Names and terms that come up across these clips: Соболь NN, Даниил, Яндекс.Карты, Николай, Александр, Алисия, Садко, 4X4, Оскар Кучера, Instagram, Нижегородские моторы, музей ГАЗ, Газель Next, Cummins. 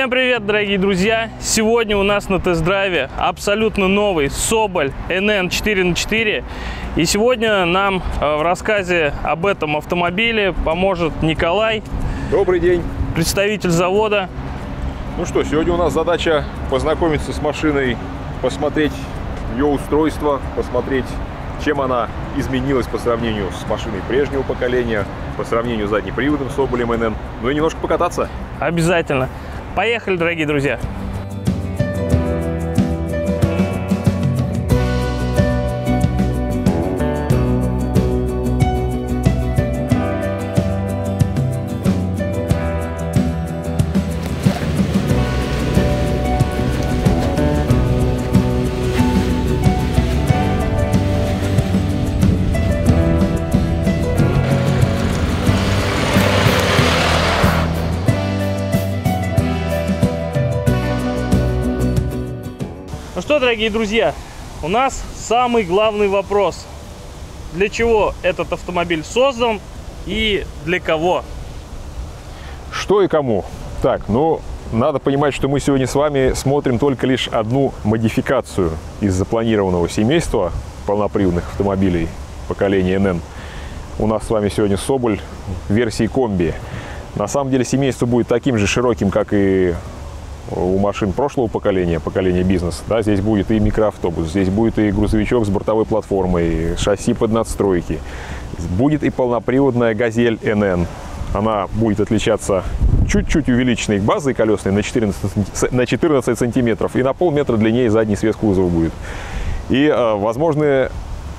Всем привет, дорогие друзья! Сегодня у нас на тест-драйве абсолютно новый Соболь NN 4х4. И сегодня нам в рассказе об этом автомобиле поможет Николай. Добрый день! Представитель завода. Ну что, сегодня у нас задача познакомиться с машиной, посмотреть ее устройство, посмотреть, чем она изменилась по сравнению с машиной прежнего поколения, по сравнению с заднеприводным Соболем NN, ну и немножко покататься. Обязательно! Поехали, дорогие друзья! Ну что, дорогие друзья, у нас самый главный вопрос. Для чего этот автомобиль создан и для кого? Что и кому? Так, ну, надо понимать, что мы сегодня с вами смотрим только лишь одну модификацию из запланированного семейства полноприводных автомобилей поколения NN. У нас с вами сегодня Соболь версии комби. На самом деле семейство будет таким же широким, как и у машин прошлого поколения, поколения бизнес, да, здесь будет и микроавтобус, здесь будет и грузовичок с бортовой платформой, шасси под надстройки, будет и полноприводная «Газель NN». Она будет отличаться чуть-чуть увеличенной базой колесной на 14 сантиметров и на полметра длиннее задний свес кузова будет. И возможны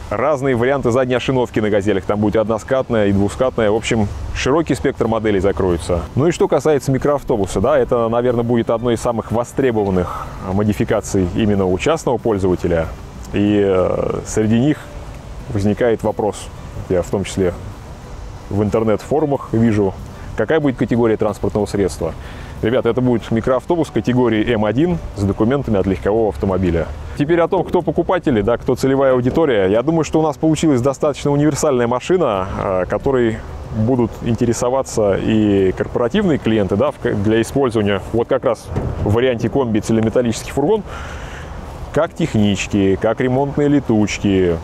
разные варианты задней ошиновки на «Газелях». Там будет односкатная и двускатная. В общем, широкий спектр моделей закроется. Ну и что касается микроавтобуса, да, это, наверное, будет одной из самых востребованных модификаций именно у частного пользователя. И среди них возникает вопрос, я в том числе в интернет-форумах вижу, какая будет категория транспортного средства. Ребята, это будет микроавтобус категории М1 с документами от легкового автомобиля. Теперь о том, кто покупатели, да, кто целевая аудитория. Я думаю, что у нас получилась достаточно универсальная машина, которой будут интересоваться и корпоративные клиенты, да, для использования. Вот как раз в варианте комби цельнометаллический фургон, как технички, как ремонтные летучки,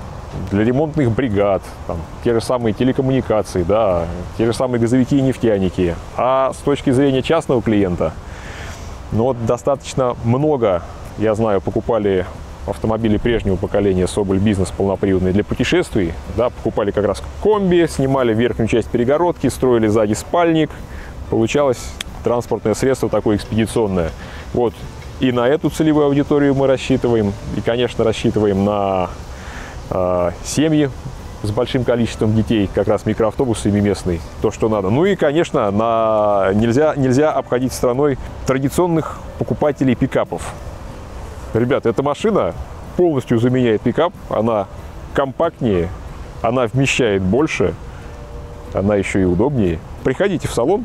для ремонтных бригад, там, те же самые телекоммуникации, да, те же самые газовики и нефтяники. А с точки зрения частного клиента, ну вот достаточно много, я знаю, покупали автомобили прежнего поколения Соболь Бизнес полноприводные для путешествий, да, покупали как раз комби, снимали верхнюю часть перегородки, строили сзади спальник, получалось транспортное средство такое экспедиционное. Вот, и на эту целевую аудиторию мы рассчитываем, и, конечно, рассчитываем на семьи с большим количеством детей, как раз микроавтобус семиместный, то, что надо. Ну и, конечно, нельзя обходить стороной традиционных покупателей пикапов. Ребят, эта машина полностью заменяет пикап, она компактнее, она вмещает больше, она еще и удобнее. Приходите в салон,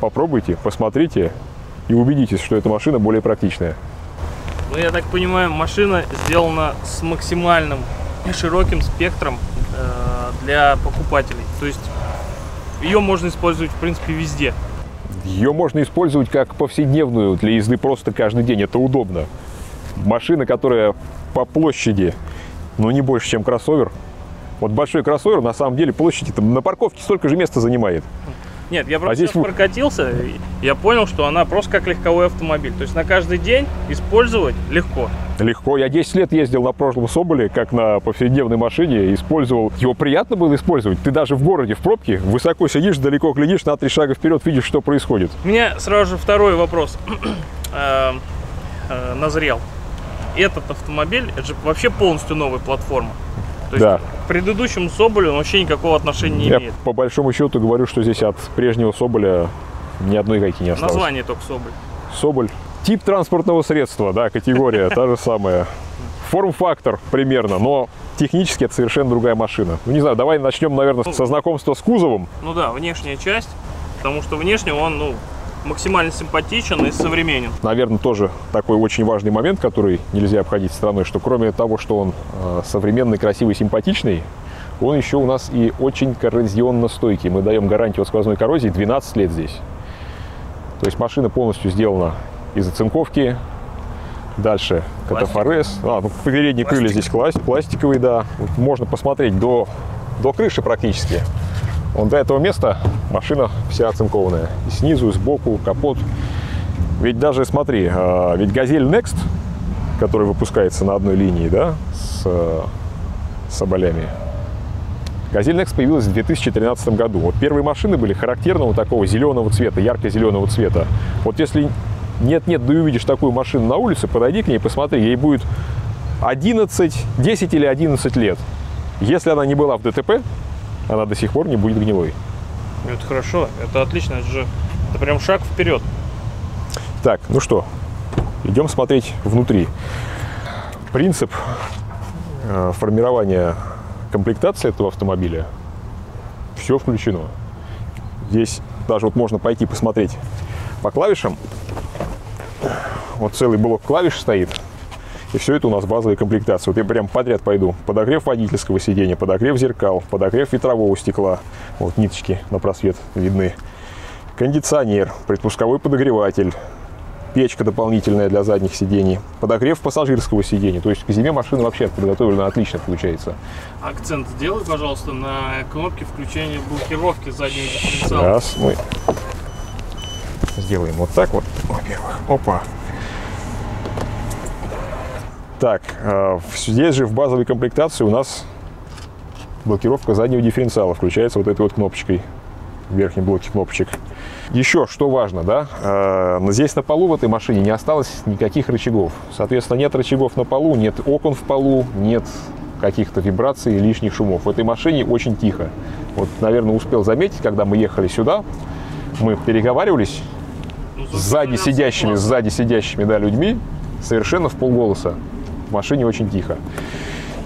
попробуйте, посмотрите и убедитесь, что эта машина более практичная. Ну, я так понимаю, машина сделана с максимальным и широким спектром для покупателей. То есть ее можно использовать, в принципе, везде. Ее можно использовать как повседневную для езды просто каждый день. Это удобно. Машина, которая по площади, ну, не больше, чем кроссовер. Вот большой кроссовер, на самом деле, площади там на парковке столько же места занимает. Нет, я просто здесь прокатился, я понял, что она просто как легковой автомобиль. То есть на каждый день использовать легко. Легко. Я 10 лет ездил на прошлом Соболе, как на повседневной машине, использовал. Его приятно было использовать. Ты даже в городе, в пробке, высоко сидишь, далеко глядишь, на 3 шага вперед видишь, что происходит. У меня сразу же второй вопрос назрел. Этот автомобиль, это же вообще полностью новая платформа. То есть, да, к предыдущему Соболю он вообще никакого отношения не имеет. Я по большому счету говорю, что здесь от прежнего Соболя ни одной гайки не осталось. Название только Соболь. Соболь. Тип транспортного средства, да, категория та же самая. Форм-фактор примерно, но технически это совершенно другая машина. Ну, не знаю, давай начнем, наверное, со знакомства с кузовом. Ну да, внешняя часть, потому что внешне он, ну, максимально симпатичен и современен. Наверное, тоже такой очень важный момент, который нельзя обходить стороной, что кроме того, что он современный, красивый, симпатичный, он еще у нас и очень коррозионно стойкий. Мы даем гарантию от сквозной коррозии 12 лет здесь. То есть машина полностью сделана из оцинковки. Дальше катафорез. Передние крылья здесь пластиковые, да. Можно посмотреть до крыши практически. Вон до этого места машина вся оцинкованная. И снизу, и сбоку, капот. Ведь даже, смотри, ведь «Газель Next», который выпускается на одной линии, да, с «Соболями», «Газель Next» появилась в 2013 году. Вот первые машины были характерного такого зеленого цвета, ярко-зеленого цвета. Вот если нет-нет, да и увидишь такую машину на улице, подойди к ней, посмотри, ей будет 10 или 11 лет. Если она не была в ДТП, она до сих пор не будет гнилой. Это хорошо, это отлично, это же это прям шаг вперед. Так, ну что, идем смотреть внутри. Принцип формирования комплектации этого автомобиля все включено. Здесь даже вот можно пойти посмотреть по клавишам. Вот целый блок клавиш стоит. И все это у нас базовая комплектация. Вот я прям подряд пойду. Подогрев водительского сидения, подогрев зеркал, подогрев ветрового стекла. Вот ниточки на просвет видны. Кондиционер, предпусковой подогреватель, печка дополнительная для задних сидений, подогрев пассажирского сидения. То есть к зиме машина вообще подготовлена отлично получается. Акцент сделай, пожалуйста, на кнопке включения блокировки заднего дифференциала. Сейчас мы сделаем вот так вот, во-первых. Опа. Так, здесь же в базовой комплектации у нас блокировка заднего дифференциала включается вот этой вот кнопочкой. В верхнем блоке кнопочек. Еще что важно, да, здесь на полу в этой машине не осталось никаких рычагов. Соответственно, нет рычагов на полу, нет окон в полу, нет каких-то вибраций, лишних шумов. В этой машине очень тихо. Вот, наверное, успел заметить, когда мы ехали сюда, мы переговаривались сзади сидящими да, людьми совершенно в полголоса. В машине очень тихо.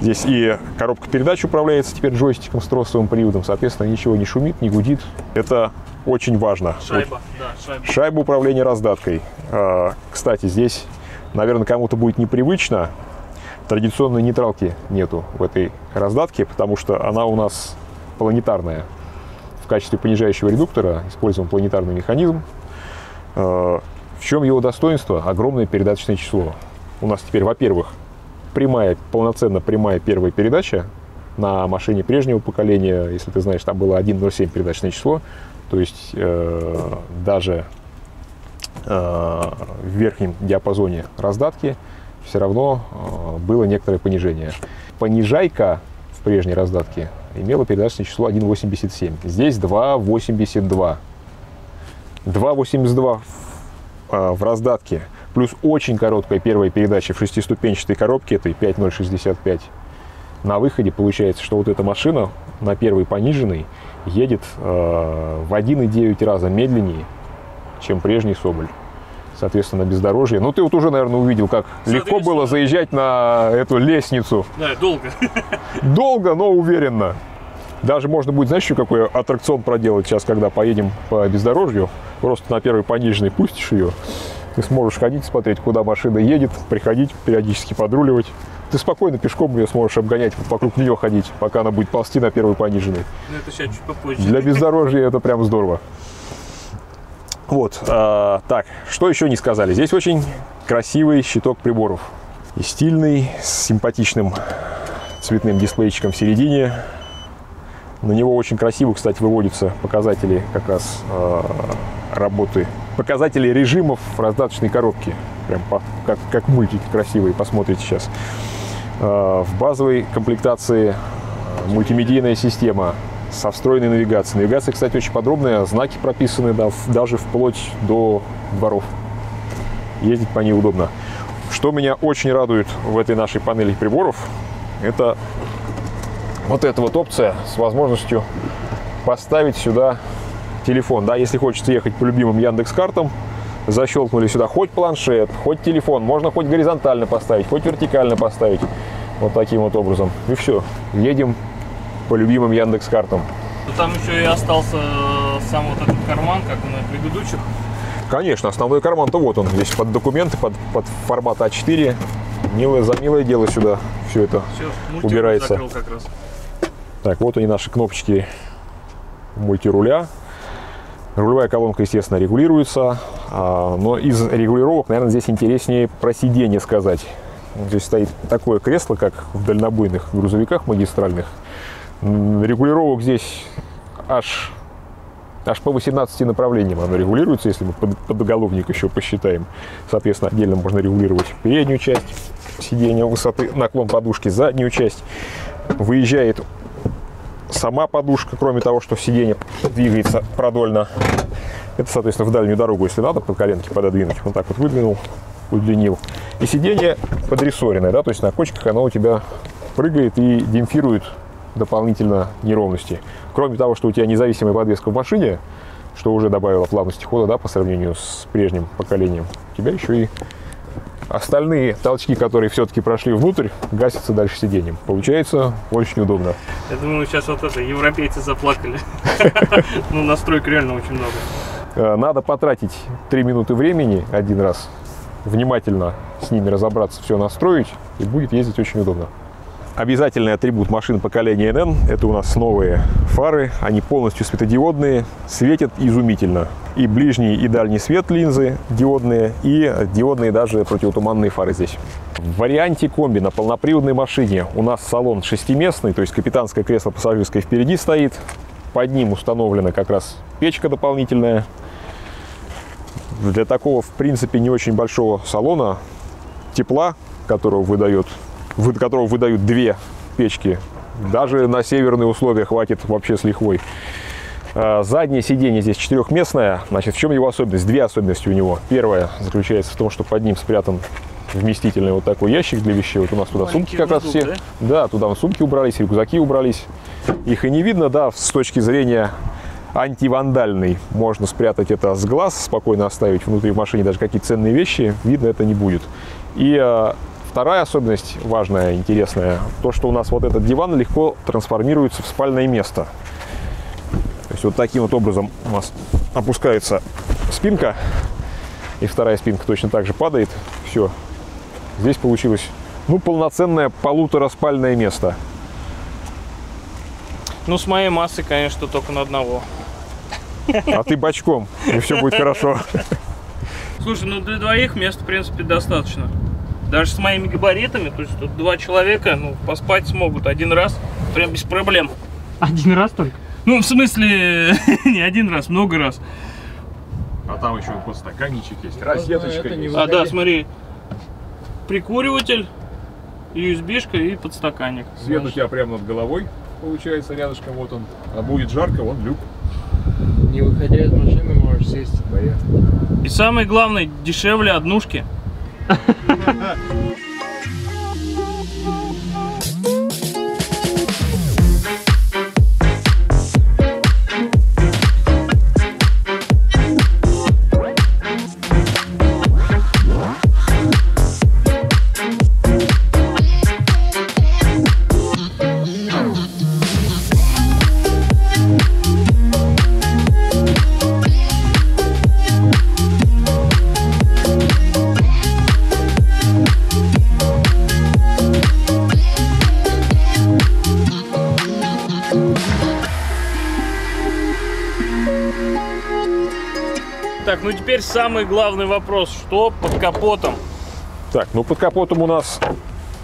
Здесь и коробка передач управляется теперь джойстиком с тросовым приводом, соответственно, ничего не шумит, не гудит. Это очень важно. Шайба, да, шайба управления раздаткой. Кстати, здесь, наверное, кому-то будет непривычно. Традиционной нейтралки нету в этой раздатке, потому что она у нас планетарная. В качестве понижающего редуктора используем планетарный механизм. В чем его достоинство? Огромное передаточное число. У нас теперь, во-первых, полноценно прямая первая передача на машине прежнего поколения, если ты знаешь, там было 1.07 передачное число, то есть даже в верхнем диапазоне раздатки все равно было некоторое понижение. Понижайка в прежней раздатке имела передачное число 1.87, здесь 2.82. 2.82 в раздатке. Плюс очень короткая первая передача в шестиступенчатой коробке, это 5.065. На выходе получается, что вот эта машина на первой пониженной едет в 1,9 раза медленнее, чем прежний «Соболь». Соответственно, на бездорожье. Ну, ты вот уже, наверное, увидел, как легко было заезжать на эту лестницу. Да, долго. Долго, но уверенно. Даже можно будет, знаешь, еще какой аттракцион проделать сейчас, когда поедем по бездорожью. Просто на первой пониженной пустишь ее. Ты сможешь ходить, смотреть, куда машина едет, приходить, периодически подруливать. Ты спокойно пешком ее сможешь обгонять, вокруг нее ходить, пока она будет ползти на первой пониженной. Но это сейчас чуть попозже. Для бездорожья это прям здорово. Вот. Так, что еще не сказали? Здесь очень красивый щиток приборов. И стильный, с симпатичным цветным дисплейчиком в середине. На него очень красиво, кстати, выводятся показатели как раз работы, показатели режимов раздаточной коробки. Прям как мультики красивые, посмотрите сейчас. В базовой комплектации мультимедийная система со встроенной навигацией. Навигация, кстати, очень подробная, знаки прописаны, да, даже вплоть до дворов. Ездить по ней удобно. Что меня очень радует в этой нашей панели приборов, это... Вот эта вот опция с возможностью поставить сюда телефон. Да, если хочется ехать по любимым Яндекс.Картам, защелкнули сюда хоть планшет, хоть телефон. Можно хоть горизонтально поставить, хоть вертикально поставить. Вот таким вот образом. И все. Едем по любимым Яндекс.Картам. Там еще и остался сам вот этот карман, как на предыдущих. Конечно, основной карман-то вот он. Здесь под документы, под формат А4. Милое за милое дело сюда все это все, убирается. Закрыл как раз. Так, вот они наши кнопочки мультируля. Рулевая колонка, естественно, регулируется. Но из регулировок, наверное, здесь интереснее про сиденье сказать. Здесь стоит такое кресло, как в дальнобойных грузовиках магистральных. Регулировок здесь аж по 18 направлениям оно регулируется, если мы подголовник еще посчитаем. Соответственно, отдельно можно регулировать переднюю часть сиденья, высоты, наклон подушки, заднюю часть. Выезжает сама подушка, кроме того, что сиденье двигается продольно. Это, соответственно, в дальнюю дорогу, если надо, под коленки пододвинуть. Вот так вот выдвинул, удлинил. И сиденье подресоренное, да, то есть на кочках оно у тебя прыгает и демпфирует дополнительно неровности. Кроме того, что у тебя независимая подвеска в машине, что уже добавило плавности хода, да, по сравнению с прежним поколением, у тебя еще и остальные толчки, которые все-таки прошли внутрь, гасятся дальше сиденьем. Получается очень удобно. Я думаю, сейчас вот это европейцы заплакали. Ну, настроек реально очень много. Надо потратить 3 минуты времени один раз, внимательно с ними разобраться, все настроить, и будет ездить очень удобно. Обязательный атрибут машин поколения NN – это у нас новые фары. Они полностью светодиодные, светят изумительно. И ближний, и дальний свет линзы диодные, и диодные даже противотуманные фары здесь. В варианте комби на полноприводной машине у нас салон шестиместный, то есть капитанское кресло пассажирское впереди стоит. Под ним установлена как раз печка дополнительная. Для такого, в принципе, не очень большого салона тепла, которого выдают две печки, даже на северные условия хватит вообще с лихвой. Заднее сиденье здесь четырехместное. Значит, в чем его особенность? Две особенности у него. Первая заключается в том, что под ним спрятан вместительный вот такой ящик для вещей. Вот у нас туда сумки как раз все. Да, туда сумки убрались, рюкзаки убрались. Их и не видно, да, с точки зрения антивандальной. Можно спрятать это с глаз, спокойно оставить внутри в машине даже какие ценные вещи. Видно это не будет. И вторая особенность важная, интересная, то, что у нас вот этот диван легко трансформируется в спальное место. То есть вот таким вот образом у нас опускается спинка, и вторая спинка точно так же падает. Все, здесь получилось, ну, полноценное полутораспальное место. Ну, с моей массой, конечно, только на одного. А ты бочком, и все будет хорошо. Слушай, ну для двоих места, в принципе, достаточно. Даже с моими габаритами, то есть тут два человека, ну, поспать смогут один раз, прям без проблем. Один раз только? Ну, в смысле, не один раз, много раз. А там еще вот стаканничек есть, розеточка есть. А, да, смотри, прикуриватель, USB-шка и подстаканник. Свет у тебя прямо над головой, получается, рядышком, вот он. А будет жарко, вон люк. Не выходя из машины, можешь сесть. Понятно. И самое главное, дешевле однушки. Так, ну теперь самый главный вопрос, что под капотом? Так, ну под капотом у нас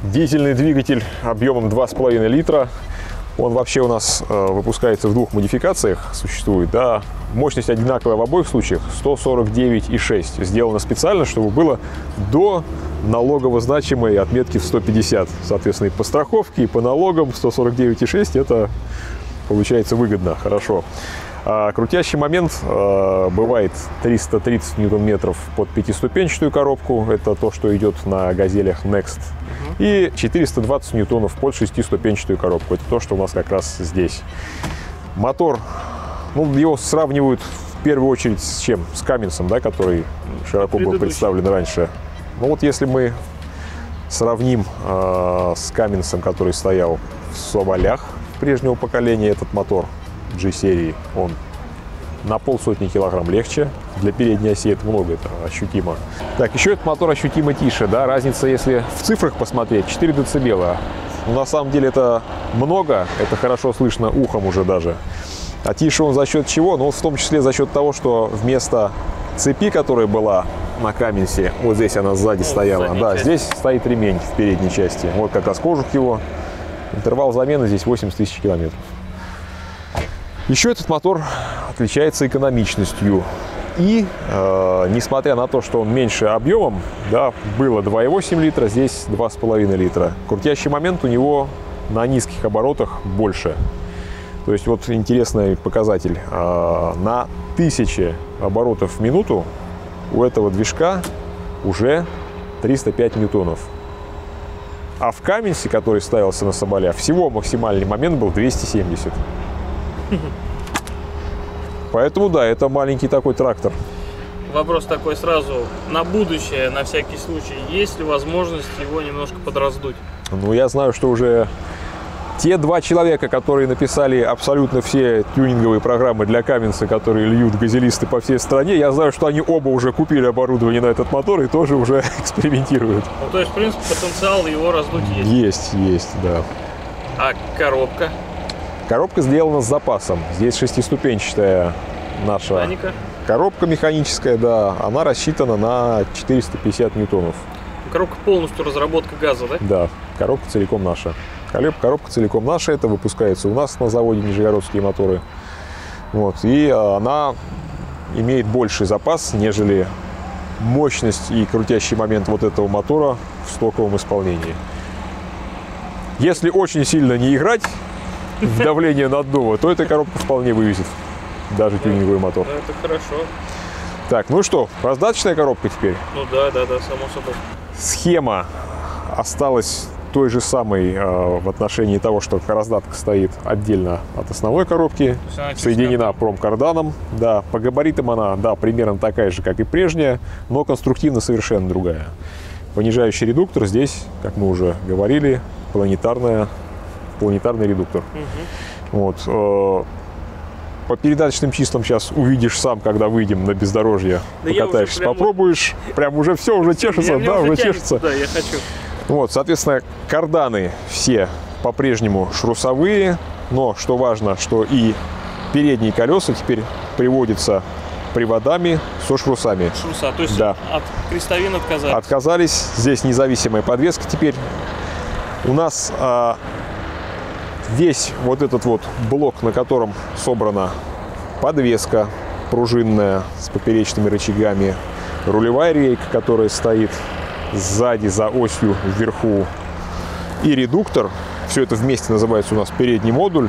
дизельный двигатель объемом 2,5 литра. Он вообще у нас выпускается в двух модификациях, существует, да. Мощность одинаковая в обоих случаях, 149,6. Сделано специально, чтобы было до налогово значимой отметки в 150. Соответственно, и по страховке, и по налогам 149,6 это получается выгодно, хорошо. Крутящий момент бывает 330 ньютон-метров под пятиступенчатую коробку, это то, что идет на газелях Next, и 420 ньютонов под шестиступенчатую коробку, это то, что у нас как раз здесь. Мотор, ну, его сравнивают в первую очередь с чем? С Cummins, да, который широко был представлен раньше. Ну вот если мы сравним с Cummins, который стоял в Соболях прежнего поколения, этот мотор G-серии, он на полсотни килограмм легче. Для передней оси это много, это ощутимо. Так, еще этот мотор ощутимо тише, да, разница, если в цифрах посмотреть, 4 дБ. Но на самом деле это много, это хорошо слышно ухом уже даже. А тише он за счет чего? Ну, в том числе за счет того, что вместо цепи, которая была на Каминсе, вот здесь она сзади стояла, да, здесь стоит ремень в передней части, вот как раз кожух его, интервал замены здесь 80 тысяч километров. Еще этот мотор отличается экономичностью. И несмотря на то, что он меньше объемом, да, было 2,8 литра, здесь 2,5 литра. Крутящий момент у него на низких оборотах больше. То есть вот интересный показатель. На 1000 оборотов в минуту у этого движка уже 305 ньютонов. А в Каминсе, который ставился на Соболя, всего максимальный момент был 270. Поэтому, да, это маленький такой трактор. Вопрос такой сразу. На будущее, на всякий случай, есть ли возможность его немножко подраздуть? Ну, я знаю, что уже те два человека, которые написали абсолютно все тюнинговые программы для Каминса, которые льют газелисты по всей стране, я знаю, что они оба уже купили оборудование на этот мотор и тоже уже экспериментируют. Ну, то есть, в принципе, потенциал его раздуть есть? Есть, есть, да. А коробка? Коробка сделана с запасом. Здесь шестиступенчатая наша механика. Коробка механическая, да, она рассчитана на 450 ньютонов. Коробка полностью разработка ГАЗа, да? Да, коробка целиком наша. Коробка целиком наша, это выпускается у нас на заводе Нижегородские моторы. Вот, и она имеет больший запас, нежели мощность и крутящий момент вот этого мотора в стоковом исполнении. Если очень сильно не играть в давление наддува, то эта коробка вполне вывезет даже тюнинговый мотор. Да, это хорошо. Так, ну что, раздаточная коробка теперь? Ну да, да, да, само собой. Схема осталась той же самой в отношении того, что раздатка стоит отдельно от основной коробки, соединена промкарданом. Да, по габаритам она, да, примерно такая же, как и прежняя, но конструктивно совершенно другая. Понижающий редуктор здесь, как мы уже говорили, планетарный редуктор. Угу. Вот. По передаточным числам сейчас увидишь сам, когда выйдем на бездорожье, да, покатаешься, попробуешь. Прям уже все, уже чешется, да, уже чешется. Да, я хочу. Вот, соответственно, карданы все по-прежнему шрусовые, но, что важно, что и передние колеса теперь приводятся приводами со шрусами. Шруса, то есть да. От крестовин отказались? Отказались. Здесь независимая подвеска теперь. У нас весь вот этот вот блок, на котором собрана подвеска пружинная с поперечными рычагами, рулевая рейка, которая стоит сзади за осью вверху, и редуктор, все это вместе называется у нас передний модуль,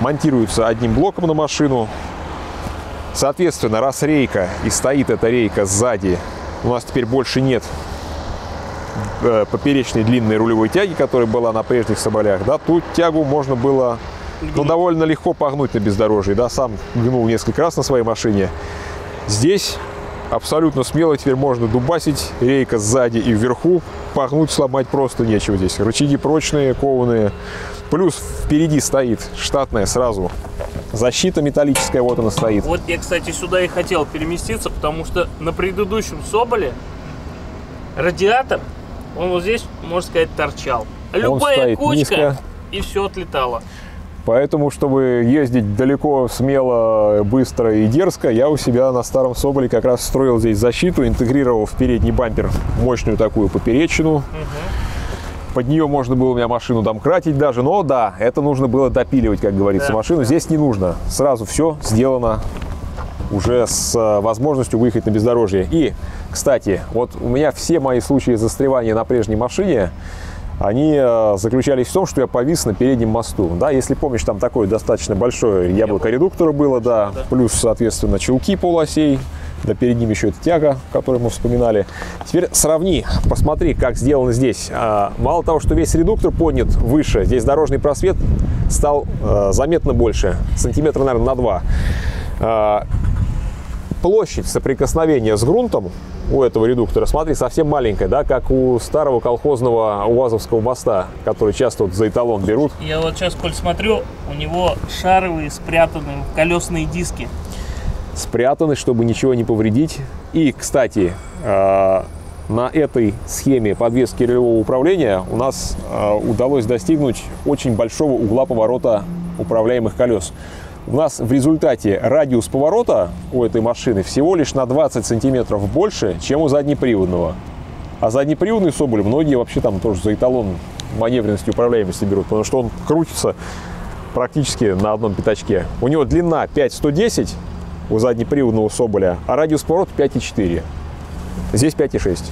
монтируется одним блоком на машину. Соответственно, раз рейка и стоит эта рейка сзади, у нас теперь больше нет поперечной длинной рулевой тяги, которая была на прежних Соболях, да, тут тягу можно было, ну, довольно легко погнуть на бездорожье, да, сам гнул несколько раз на своей машине. Здесь абсолютно смело теперь можно дубасить, рейка сзади и вверху, погнуть, сломать просто нечего здесь. Рычаги прочные, кованые, плюс впереди стоит штатная сразу защита металлическая, вот она стоит. Вот я, кстати, сюда и хотел переместиться, потому что на предыдущем Соболе радиатор, он вот здесь, можно сказать, торчал. Любая кучка низко, и все отлетало. Поэтому, чтобы ездить далеко, смело, быстро и дерзко, я у себя на старом Соболе как раз строил здесь защиту, интегрировал в передний бампер мощную такую поперечину. Угу. Под нее можно было у меня машину домкратить даже, но да, это нужно было допиливать, как говорится, да, машину. Да. Здесь не нужно. Сразу все сделано уже с возможностью выехать на бездорожье. И, кстати, вот у меня все мои случаи застревания на прежней машине, они заключались в том, что я повис на переднем мосту. Да, если помнишь, там такое достаточно большое яблоко редуктора было, да, да, плюс, соответственно, чулки полуосей, да, перед ним еще эта тяга, которую мы вспоминали. Теперь сравни, посмотри, как сделано здесь. Мало того, что весь редуктор поднят выше, здесь дорожный просвет стал заметно больше, сантиметра, наверное, на 2. Площадь соприкосновения с грунтом у этого редуктора, смотри, совсем маленькая, да, как у старого колхозного УАЗовского моста, который часто вот за эталон берут. Я вот сейчас, коль смотрю, у него шаровые спрятаны колесные диски. Спрятаны, чтобы ничего не повредить. И, кстати, на этой схеме подвески рулевого управления у нас удалось достигнуть очень большого угла поворота управляемых колес. У нас в результате радиус поворота у этой машины всего лишь на 20 сантиметров больше, чем у заднеприводного. А заднеприводный Соболь многие вообще там тоже за эталон маневренности и управляемости берут, потому что он крутится практически на одном пятачке. У него длина 5,110 у заднеприводного Соболя, а радиус поворота 5,4. Здесь 5,6.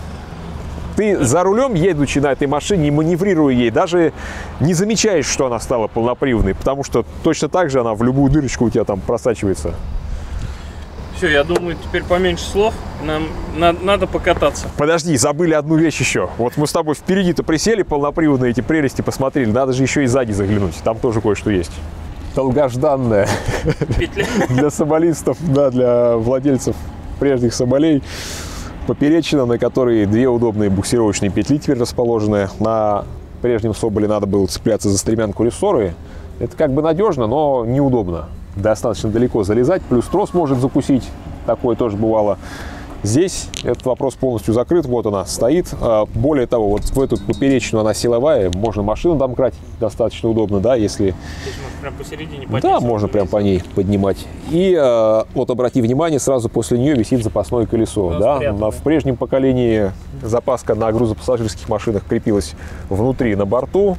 Ты за рулем, едучи на этой машине и маневрируя ей, даже не замечаешь, что она стала полноприводной, потому что точно так же она в любую дырочку у тебя там просачивается. Все, я думаю, теперь поменьше слов. Нам надо покататься. Подожди, забыли одну вещь еще. Вот мы с тобой впереди-то присели, полноприводные эти прелести посмотрели. Надо же еще и сзади заглянуть. Там тоже кое-что есть. Долгожданная. Петля. Для соболистов, да, для владельцев прежних соболей. Поперечина, на которой две удобные буксировочные петли теперь расположены. На прежнем Соболе надо было цепляться за стремянку рессоры. Это как бы надежно, но неудобно. Достаточно далеко залезать, плюс трос может закусить, такое тоже бывало. Здесь этот вопрос полностью закрыт, вот она стоит. Более того, вот в эту поперечную она силовая, можно машину домкратить достаточно удобно, да, если... Прям посередине поднять. Да, можно прям по ней поднимать. И вот обрати внимание, сразу после нее висит запасное колесо. Да, да? В прежнем поколении запаска на грузопассажирских машинах крепилась внутри на борту,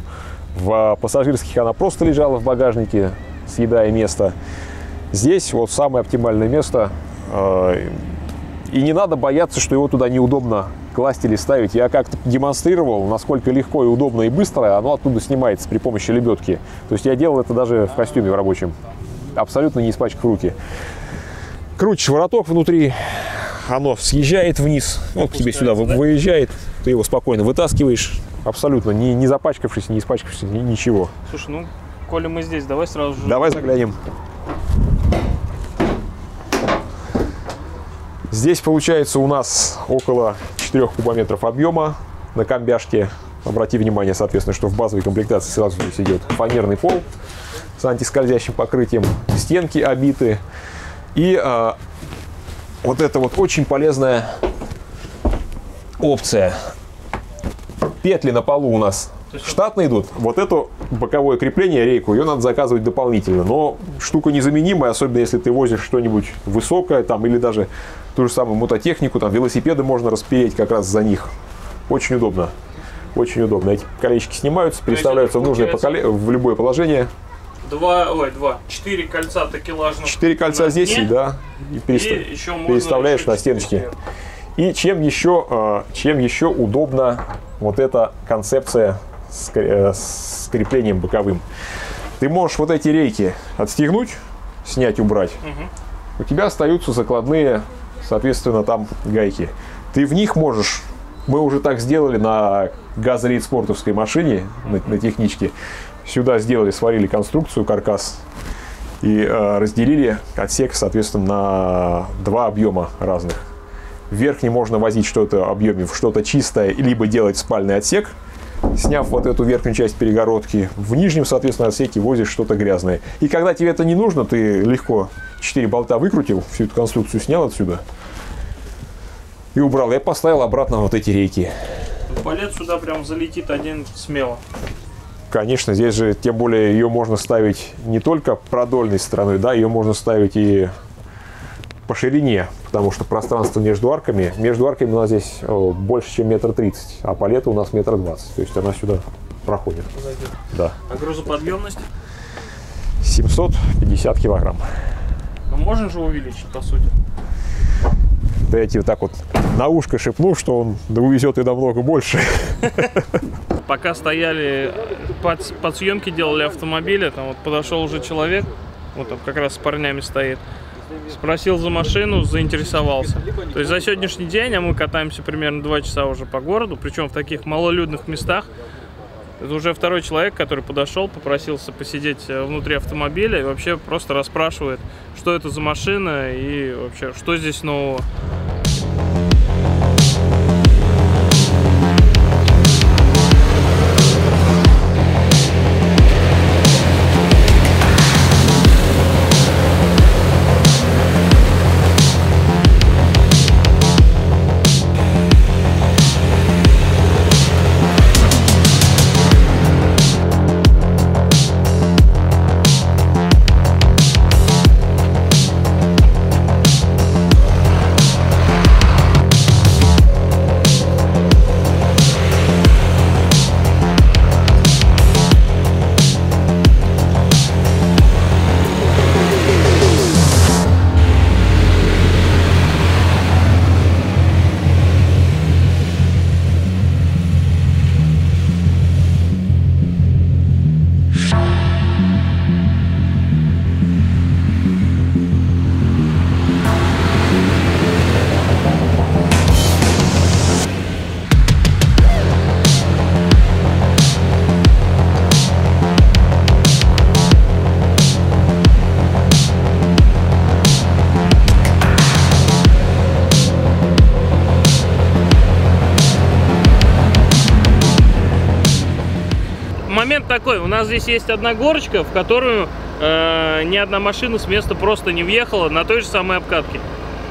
в пассажирских она просто лежала в багажнике, съедая место. Здесь вот самое оптимальное место. И не надо бояться, что его туда неудобно класть или ставить. Я как-то демонстрировал, насколько легко и удобно и быстро оно оттуда снимается при помощи лебедки. То есть я делал это даже в костюме в рабочем, абсолютно не испачкав руки. Крутишь вороток внутри, оно съезжает вниз, он к тебе сюда выезжает, ты его спокойно вытаскиваешь, абсолютно не запачкавшись, не испачкавшись, ничего. Слушай, ну... Коли мы здесь, давай сразу же... Давай заглянем. Здесь получается у нас около 4 кубометров объема на комбяшке. Обрати внимание, соответственно, что в базовой комплектации сразу здесь идет фанерный пол с антискользящим покрытием, стенки обиты. И вот это вот очень полезная опция. Петли на полу у нас штатно идут. Вот это боковое крепление, рейку, ее надо заказывать дополнительно. Но штука незаменимая, особенно если ты возишь что-нибудь высокое, там, или даже ту же самую мототехнику, там, велосипеды можно распереть как раз за них. Очень удобно. Очень удобно. Эти колечки снимаются, переставляются в нужное в любое положение. Четыре кольца такелажных. 4 кольца здесь, и, да, и переставляешь на стеночки. И чем еще удобна вот эта концепция с креплением боковым. Ты можешь вот эти рейки отстегнуть, снять, убрать. Угу. У тебя остаются закладные, соответственно, там гайки. Ты в них можешь... Мы уже так сделали на газрейд спортовской машине, на техничке. Сюда сделали, сварили конструкцию, каркас. И разделили отсек, соответственно, на два объема разных. В верхний можно возить что-то объемив, что-то чистое, либо делать спальный отсек, сняв вот эту верхнюю часть перегородки. В нижнем, соответственно, отсеке возишь что-то грязное. И когда тебе это не нужно, ты легко 4 болта выкрутил, всю эту конструкцию снял отсюда и убрал. Я поставил обратно вот эти рейки. Палет сюда прям залетит один смело. Конечно, здесь же, тем более, ее можно ставить не только продольной стороной, да, ее можно ставить и по ширине, потому что пространство между арками. Между арками у нас здесь больше, чем 1,30 м, а палета у нас 1,20 м. То есть она сюда проходит. Зайдет. Да. А грузоподъемность? 750 килограмм. Ну, можно же увеличить, по сути. Да я тебе так вот на ушко шепну, что он увезет и намного больше. Пока стояли, подсъемки делали автомобиля, там вот подошел уже человек, вот там как раз с парнями стоит. Спросил за машину, заинтересовался. То есть за сегодняшний день, а мы катаемся примерно 2 часа уже по городу, причем в таких малолюдных местах. Это уже второй человек, который подошел, попросился посидеть внутри автомобиля и вообще просто расспрашивает, что это за машина и вообще, что здесь нового. момент такой, у нас здесь есть одна горочка, в которую ни одна машина с места просто не въехала на той же самой обкатке.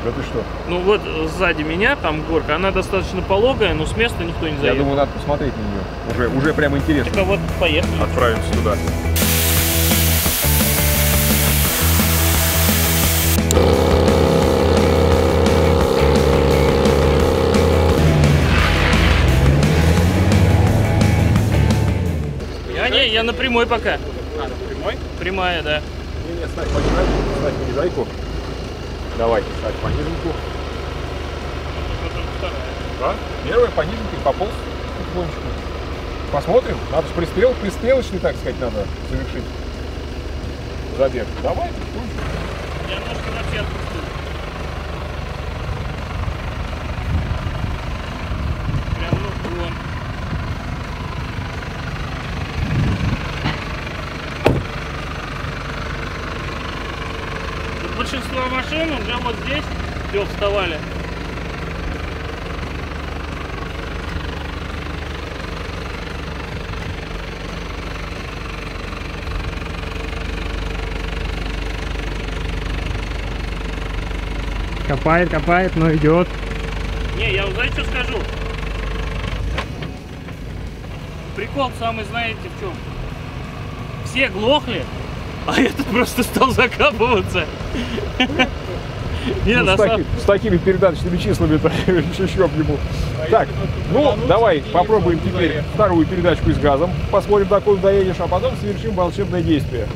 Да ты что? Ну вот сзади меня там горка, она достаточно пологая, но с места никто не заедет. Я думаю, надо посмотреть на нее, уже прямо интересно. Так, а вот поехали. Отправимся туда. Я на прямой пока. А, на прямой? Прямая, да. Не, ставь понижайку, ставь понижайку. Давай, ставь пониженку. Да? Первая пониженка и пополз потихонечку. Посмотрим. Надо же пристрелочный, так сказать, надо завершить забег. Давай, потихонечку. Я немножко вообще отпустил. Прям ну вон. Большинство машин уже вот здесь все вставали. Копает, копает, но идет. Не, я знаете, что скажу? Прикол самый, знаете, в чем? Все глохли. А этот просто стал закапываться. Не, ну, с такими передаточными числами-то еще обниму. Так, ну давай попробуем теперь вторую передачку с газом. Посмотрим, до куда доедешь, а потом совершим волшебное действие.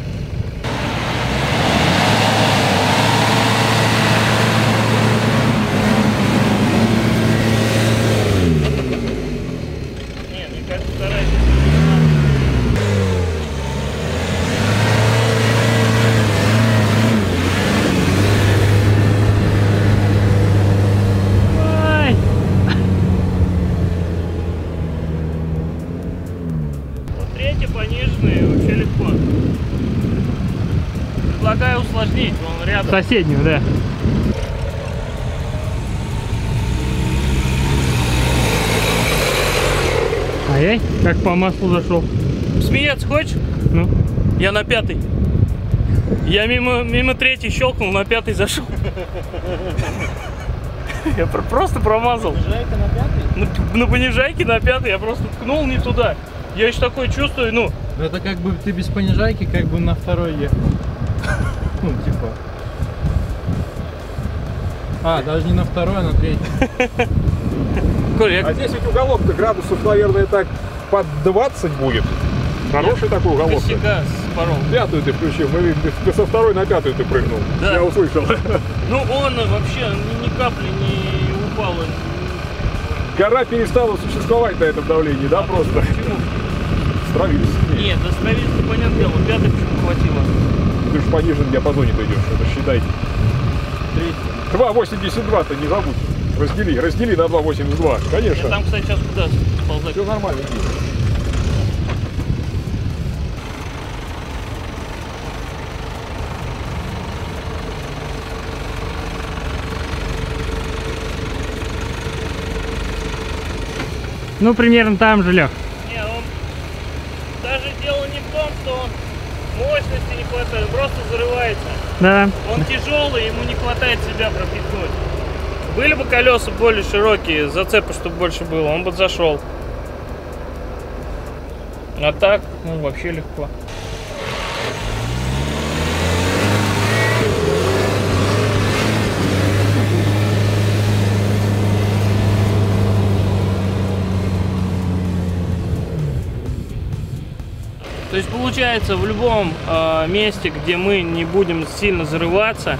Соседнюю, да. Ай-яй, как по маслу зашел. Смеяться хочешь? Ну. Я на пятый. Я мимо третьей щелкнул, на пятый зашел. Я просто промазал. Понижайка на пятый? На понижайке на пятый, я просто ткнул не туда. Я еще такое чувствую, ну. Это как бы ты без понижайки, как бы на второй ехал. Ну, типа. А, даже не на второй, а на третий. Корректно. А здесь ведь уголок-то градусов, наверное, так под 20 будет. Хороший такой уголок. Пятую ты включил, со второй на пятую ты прыгнул. Да. Я услышал. Ну, он вообще ни капли не упал. Гора перестала существовать на этом давлении, да, просто? Почему? Стравились. Нет, да стравились, понятное дело. Пятой почему хватило? Ты же понижен диапазоне-то идешь, это считай. 2,82-то не забудь. Раздели на 2,82, конечно. Я там, кстати, сейчас куда ползать? Все нормально. Ну, примерно там же, Лех. Не, он... Даже дело не в том, что он... Мощности не хватает, просто зарывается. Да. Он тяжелый, ему не хватает себя пропихнуть. Были бы колеса более широкие, зацепы, чтобы больше было, он бы зашел. А так, ну, вообще легко. То есть получается, в любом месте, где мы не будем сильно зарываться,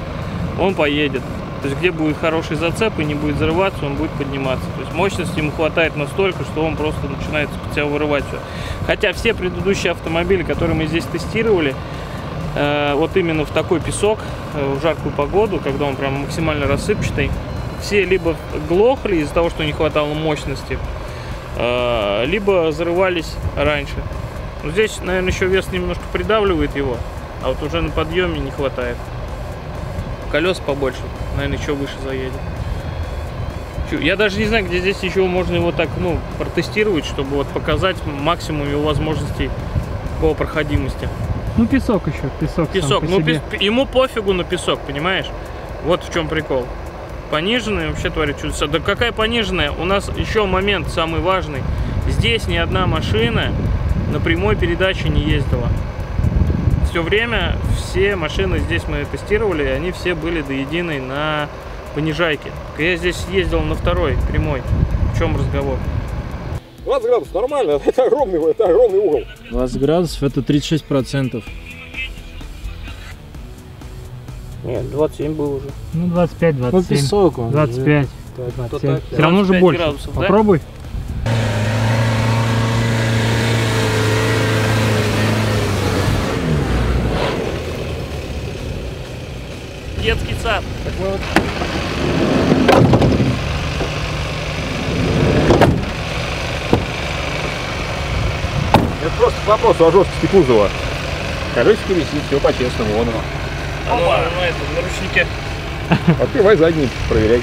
он поедет. То есть где будет хороший зацеп и не будет зарываться, он будет подниматься. То есть мощности ему хватает настолько, что он просто начинает с себя вырывать все. Хотя все предыдущие автомобили, которые мы здесь тестировали, вот именно в такой песок, в жаркую погоду, когда он прям максимально рассыпчатый, все либо глохли из-за того, что не хватало мощности, либо зарывались раньше. Здесь, наверное, еще вес немножко придавливает его, а вот уже на подъеме не хватает. Колес побольше, наверное, еще выше заедет. Я даже не знаю, где здесь еще можно его так, ну, протестировать, чтобы вот показать максимум его возможностей по проходимости. Ну песок еще, песок. Ну, ему пофигу на песок, понимаешь? Вот в чем прикол. Пониженные вообще творят чудеса. Да какая пониженная? У нас еще момент самый важный. Здесь ни одна машина на прямой передаче не ездила. Все время все машины здесь мы тестировали, и они все были до единой на понижайке. Я здесь ездил на второй прямой. В чем разговор? 20 градусов нормально, это огромный угол. 20 градусов это 36%. Нет, 27 был уже. Ну 25, 27. Песок, 25. 25. Все равно же больше. Градусов, попробуй. Да? Детский сад. Так вот. Это просто вопрос о жесткости кузова. Колесики висит, все по-честному, вон оно. Оно это, на ручнике. Открывай задний, проверяй.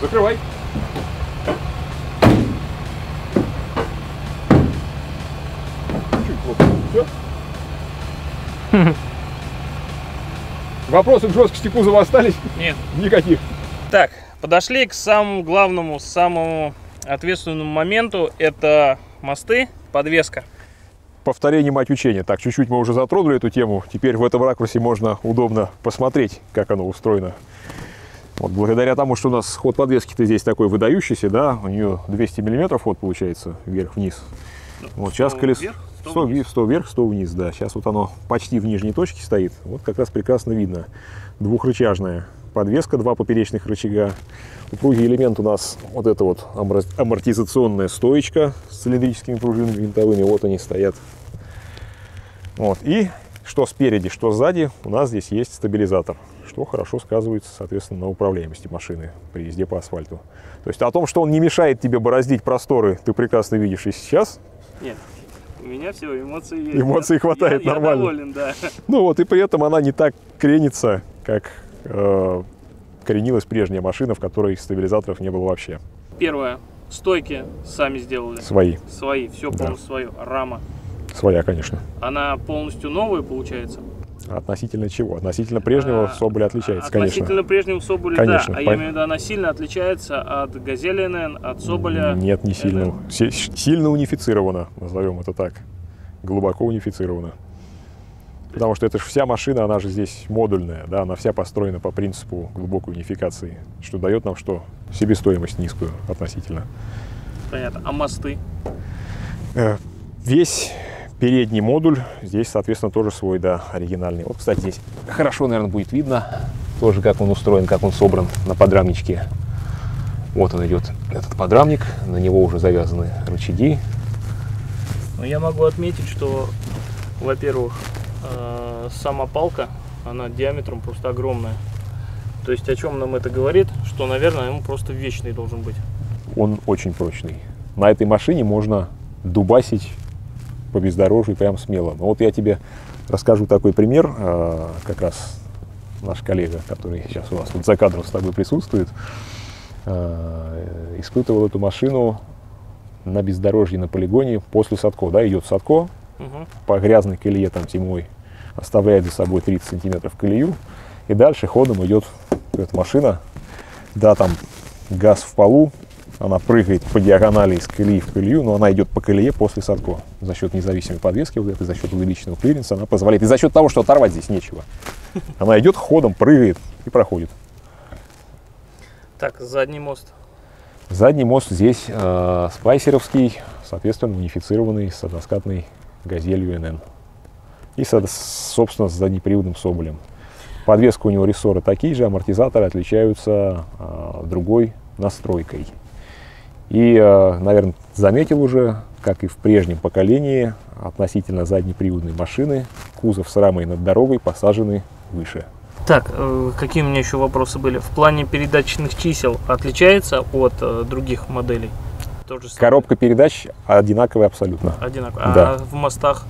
Закрывай. Вопросы к жесткости кузова остались? Нет. Никаких. Так, подошли к самому главному, самому ответственному моменту. Это мосты, подвеска. Повторение мать учения. Так, чуть-чуть мы уже затронули эту тему. Теперь в этом ракурсе можно удобно посмотреть, как оно устроено. Вот, благодаря тому, что у нас ход подвески-то здесь такой выдающийся, да, у нее 200 мм ход получается вверх-вниз. Вот сейчас колесо... 100 вверх, 100 вниз, да. Сейчас вот оно почти в нижней точке стоит. Вот как раз прекрасно видно. Двухрычажная подвеска, два поперечных рычага. Упругий элемент у нас вот эта вот амортизационная стоечка с цилиндрическими пружинами винтовыми. Вот они стоят. Вот. И что спереди, что сзади у нас здесь есть стабилизатор, что хорошо сказывается, соответственно, на управляемости машины при езде по асфальту. То есть о том, что он не мешает тебе бороздить просторы, ты прекрасно видишь и сейчас. Нет. У меня все, эмоций есть. Эмоций хватает, я нормально. Я доволен, да. Ну вот, и при этом она не так кренится, как кренилась прежняя машина, в которой стабилизаторов не было вообще. Первое. Стойки сами сделали. Свои. Свои, все полностью свое. Рама. Своя, конечно. Она полностью новая получается? Относительно чего? Относительно прежнего Соболя отличается, конечно. Относительно прежнего Соболя, конечно, да. А я имею в виду, она сильно отличается от Газели НН, от Соболя? Нет, не сильно. Сильно унифицирована, назовем это так. Глубоко унифицирована. Потому что это же вся машина, она же здесь модульная, да, она вся построена по принципу глубокой унификации, что дает нам что? Себестоимость низкую относительно. Понятно. А мосты? Весь... Передний модуль здесь, соответственно, тоже свой, да, оригинальный. Вот, кстати, здесь хорошо, наверное, будет видно тоже, как он устроен, как он собран на подрамничке. Вот он идет, этот подрамник, на него уже завязаны рычаги. Ну, я могу отметить, что, во-первых, сама палка, она диаметром просто огромная. То есть, о чем нам это говорит, что, наверное, он просто вечный должен быть. Он очень прочный. На этой машине можно дубасить по бездорожью прям смело. Но вот я тебе расскажу такой пример. Как раз наш коллега, который сейчас у нас вот за кадром с тобой присутствует, испытывал эту машину на бездорожье на полигоне после Садко. Да, идет Садко, угу. По грязной колее там зимой оставляет за собой 30 сантиметров колею, и дальше ходом идет эта машина. Да, там газ в полу. Она прыгает по диагонали из колеи в колею, но она идет по колее после Садко. За счет независимой подвески, вот этой, за счет увеличенного клиренса она позволяет. И за счет того, что оторвать здесь нечего. Она идет ходом, прыгает и проходит. Так, задний мост. Задний мост здесь спайсеровский, соответственно, унифицированный с односкатной Газелью НН. И, собственно, с заднеприводным Соболем. Подвеска у него рессоры такие же, амортизаторы отличаются другой настройкой. И, наверное, заметил уже, как и в прежнем поколении, относительно заднеприводной машины, кузов с рамой над дорогой посажены выше. Так, какие у меня еще вопросы были? В плане передаточных чисел отличается от других моделей? Коробка передач одинаковая абсолютно. Одинаковая. Да. А в мостах?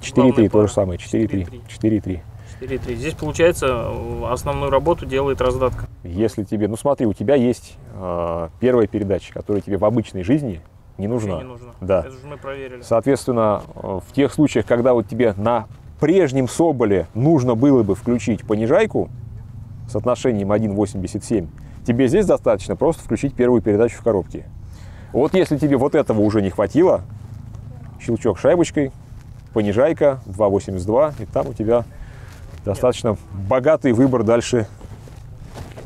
4.3, то же самое. 4.3. 4,3. Здесь, получается, основную работу делает раздатка. Если тебе, ну смотри, у тебя есть первая передача, которая тебе в обычной жизни не нужна. Не нужна. Да. Это же мы проверили. Соответственно, в тех случаях, когда вот тебе на прежнем Соболе нужно было бы включить понижайку с соотношением 1,87, тебе здесь достаточно просто включить первую передачу в коробке. Вот если тебе вот этого уже не хватило, щелчок шайбочкой, понижайка 2,82, и там у тебя достаточно богатый выбор дальше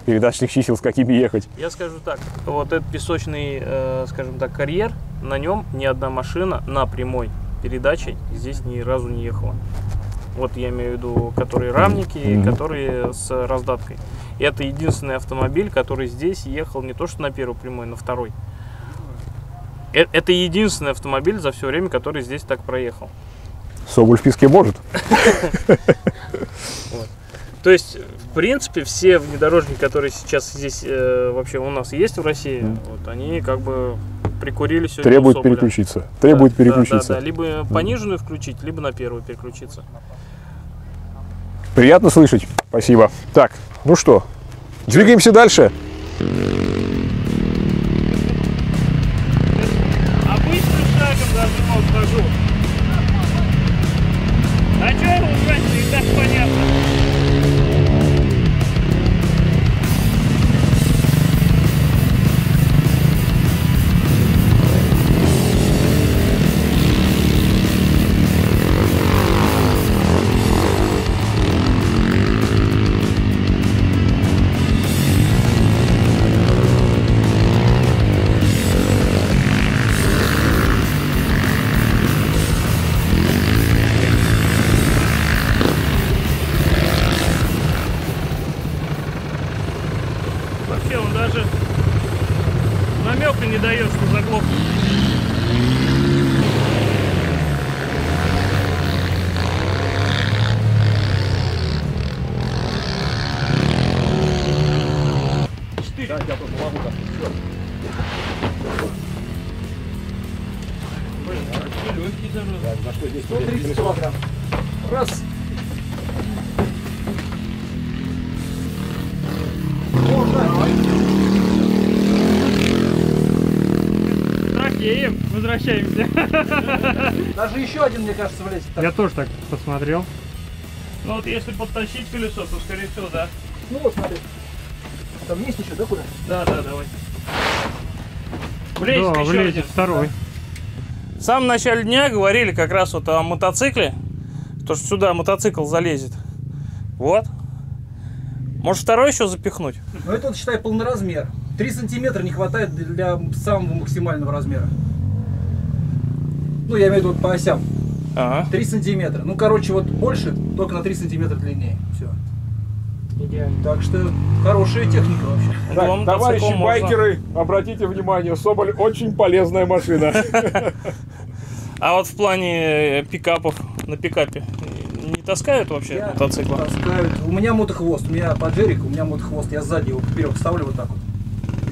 передачных чисел, с какими ехать. Я скажу так, вот этот песочный, скажем так, карьер, на нем ни одна машина на прямой передаче здесь ни разу не ехала. Вот я имею в виду, которые рамники, которые с раздаткой. Это единственный автомобиль, который здесь ехал не то что на первой прямой, на второй. Это единственный автомобиль за все время, который здесь так проехал. Соболь в песке может. То есть, в принципе, все внедорожники, которые сейчас здесь вообще у нас есть в России, они как бы прикурили сегодня. Требуют переключиться. Требуют переключиться. Либо пониженную включить, либо на первую переключиться. Приятно слышать. Спасибо. Так, ну что, двигаемся дальше. Возвращаемся. Даже еще один, мне кажется, влезет. Я тоже так посмотрел. Ну вот если подтащить колесо, то скорее всего, да. Ну вот смотри. Там вниз еще, да, куда? Да, да, давай. Влезет, да, еще влезет один. Второй. В самом начале дня говорили как раз вот о мотоцикле. То, что сюда мотоцикл залезет. Вот. Может второй еще запихнуть? Ну это, считай, полноразмер. 3 сантиметра не хватает для самого максимального размера. Ну, я имею в виду по осям. 3 сантиметра. Ну, короче, вот больше, только на 3 сантиметра длиннее. Все. Идеально. Так что хорошая техника вообще. Так, товарищи байкеры, обратите внимание, Соболь очень полезная машина. А вот в плане пикапов, на пикапе не таскают вообще мотоцикл? Таскают. У меня мотохвост. У меня паджерик, у меня мотохвост. Я сзади его поперек ставлю вот так вот.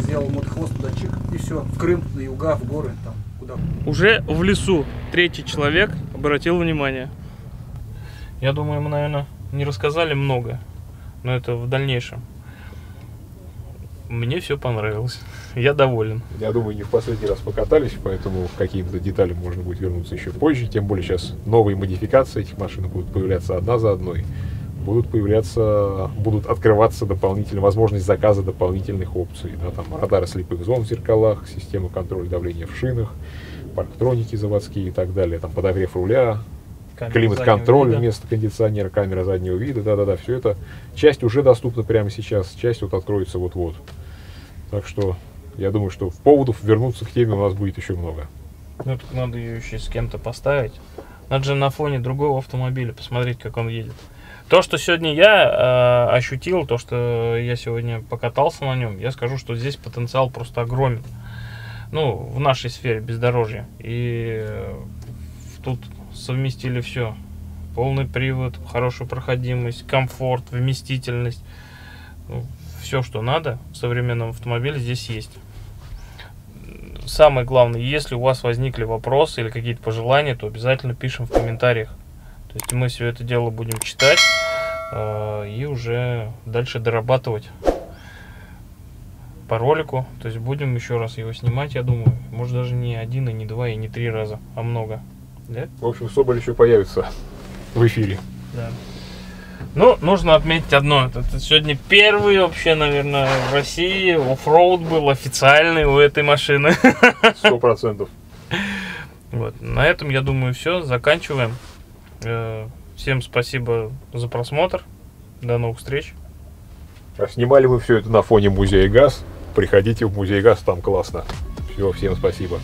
Сделал мотохвост, туда чик, и все. В Крым, на юга, в горы, там. Уже в лесу третий человек обратил внимание. Я думаю, мы, наверное, не рассказали много, но это в дальнейшем. Мне все понравилось, я доволен. Я думаю, не в последний раз покатались, поэтому к каким-то деталям можно будет вернуться еще позже. Тем более сейчас новые модификации этих машин будут появляться одна за одной. Будут открываться дополнительные возможности заказа дополнительных опций. Да, там радары слепых зон в зеркалах, система контроля давления в шинах, парктроники заводские и так далее, там подогрев руля, климат-контроль вместо кондиционера, камера заднего вида, да-да-да, все это. Часть уже доступна прямо сейчас, часть вот откроется вот-вот. Так что я думаю, что поводов вернуться к теме у нас будет еще много. Ну, так надо ее еще с кем-то поставить. Надо же на фоне другого автомобиля посмотреть, как он едет. То, что сегодня я ощутил, то, что я сегодня покатался на нем, я скажу, что здесь потенциал просто огромен. Ну, в нашей сфере бездорожья. И тут совместили все. Полный привод, хорошую проходимость, комфорт, вместительность. Все, что надо в современном автомобиле, здесь есть. Самое главное, если у вас возникли вопросы или какие-то пожелания, то обязательно пишем в комментариях. То есть мы все это дело будем читать, и уже дальше дорабатывать по ролику. То есть будем еще раз его снимать, я думаю. Может, даже не один, и не два, и не три раза, а много. Да? В общем, Соболь еще появится в эфире. Да. Ну, нужно отметить одно. Это сегодня первый вообще, наверное, в России оффроуд был официальный у этой машины. 100%. Вот. На этом, я думаю, все. Заканчиваем. Всем спасибо за просмотр. До новых встреч. Снимали мы все это на фоне музея ГАЗ. Приходите в музей ГАЗ, там классно. Все, всем спасибо.